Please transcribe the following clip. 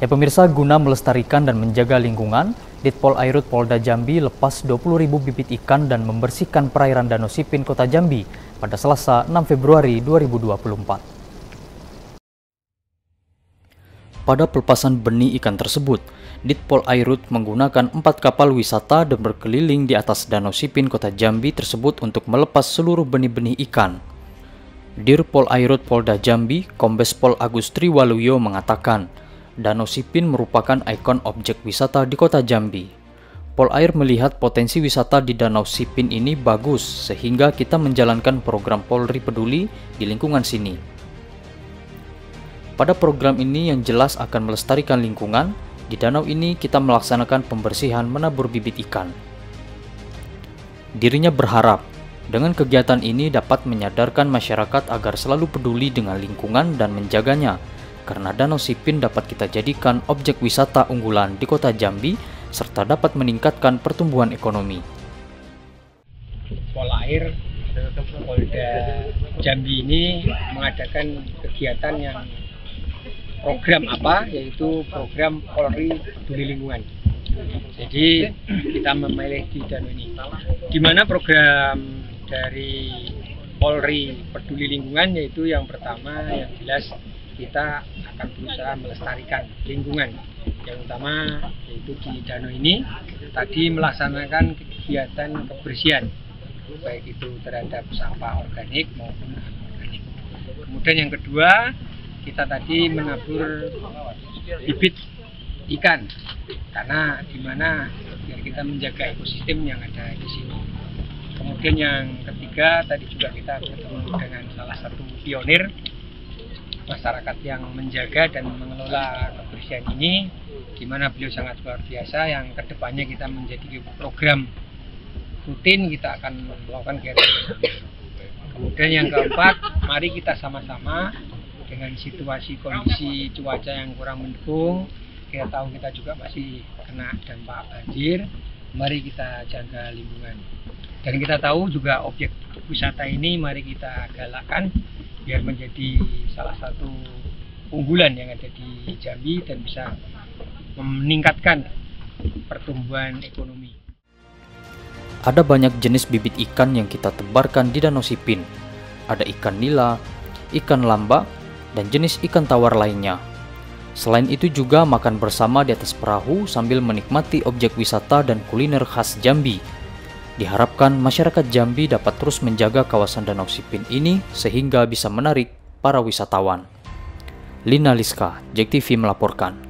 Ya pemirsa, guna melestarikan dan menjaga lingkungan, Ditpolairud Polda Jambi lepas 20.000 bibit ikan dan membersihkan perairan Danau Sipin, Kota Jambi pada Selasa 6 Februari 2024. Pada pelepasan benih ikan tersebut, Ditpolairud menggunakan 4 kapal wisata dan berkeliling di atas Danau Sipin, Kota Jambi tersebut untuk melepas seluruh benih-benih ikan. Ditpolairud Polda Jambi, Kombes Pol Agustri Waluyo mengatakan, Danau Sipin merupakan ikon objek wisata di Kota Jambi. Polair melihat potensi wisata di Danau Sipin ini bagus, sehingga kita menjalankan program Polri Peduli di lingkungan sini. Pada program ini yang jelas akan melestarikan lingkungan, di danau ini kita melaksanakan pembersihan menabur bibit ikan. Dirinya berharap, dengan kegiatan ini dapat menyadarkan masyarakat agar selalu peduli dengan lingkungan dan menjaganya, karena Danau Sipin dapat kita jadikan objek wisata unggulan di Kota Jambi serta dapat meningkatkan pertumbuhan ekonomi. Polair Polda Jambi ini mengadakan kegiatan yang program yaitu program Polri Peduli Lingkungan. Jadi kita memilih di danau ini, di mana program dari Polri Peduli Lingkungan yaitu yang pertama yang jelas kita akan berusaha melestarikan lingkungan, yang utama yaitu di danau ini tadi melaksanakan kegiatan kebersihan baik itu terhadap sampah organik maupun anorganik. Kemudian yang kedua, kita tadi menabur bibit ikan karena dimana biar kita menjaga ekosistem yang ada di sini. Kemudian yang ketiga, tadi juga kita bertemu dengan salah satu pionir masyarakat yang menjaga dan mengelola kebersihan ini, di mana beliau sangat luar biasa, yang kedepannya kita menjadi program rutin kita akan melakukan kegiatan. Kemudian yang keempat, mari kita sama-sama dengan situasi kondisi cuaca yang kurang mendukung, kita tahu kita juga masih kena dampak banjir, mari kita jaga lingkungan. Dan kita tahu juga objek wisata ini mari kita galakkan biar menjadi salah satu unggulan yang ada di Jambi dan bisa meningkatkan pertumbuhan ekonomi. Ada banyak jenis bibit ikan yang kita tebarkan di Danau Sipin. Ada ikan nila, ikan lamba, dan jenis ikan tawar lainnya. Selain itu juga makan bersama di atas perahu sambil menikmati objek wisata dan kuliner khas Jambi. Diharapkan masyarakat Jambi dapat terus menjaga kawasan Danau Sipin ini sehingga bisa menarik para wisatawan. Lina Liska, JEK TV melaporkan.